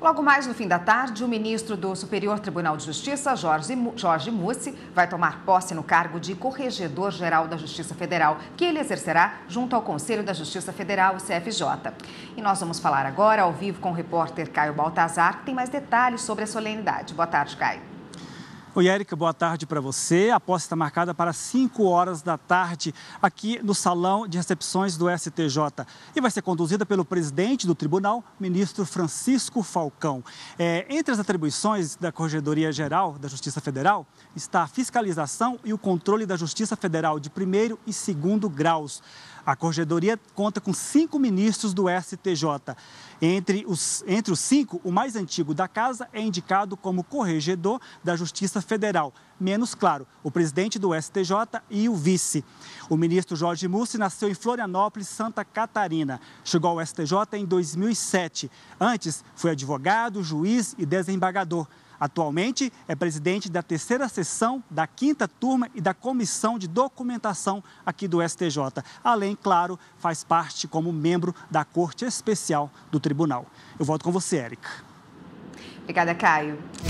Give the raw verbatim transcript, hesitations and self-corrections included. Logo mais no fim da tarde, o ministro do Superior Tribunal de Justiça, Jorge, Jorge Mussi, vai tomar posse no cargo de Corregedor-Geral da Justiça Federal, que ele exercerá junto ao Conselho da Justiça Federal, o C F J. E nós vamos falar agora, ao vivo, com o repórter Caio Baltazar, que tem mais detalhes sobre a solenidade. Boa tarde, Caio. Oi, Érica, boa tarde para você. A posse está marcada para cinco horas da tarde aqui no Salão de Recepções do S T J e vai ser conduzida pelo presidente do tribunal, ministro Francisco Falcão. É, entre as atribuições da Corregedoria Geral da Justiça Federal está a fiscalização e o controle da Justiça Federal de primeiro e segundo graus. A Corregedoria conta com cinco ministros do S T J. Entre os, entre os cinco, o mais antigo da casa é indicado como corregedor da Justiça Federal, menos, claro, o presidente do S T J e o vice. O ministro Jorge Mussi nasceu em Florianópolis, Santa Catarina. Chegou ao S T J em dois mil e sete. Antes, foi advogado, juiz e desembargador. Atualmente, é presidente da terceira sessão, da quinta turma e da comissão de documentação aqui do S T J. Além, claro, faz parte como membro da Corte Especial do Tribunal. Eu volto com você, Érica. Obrigada, Caio.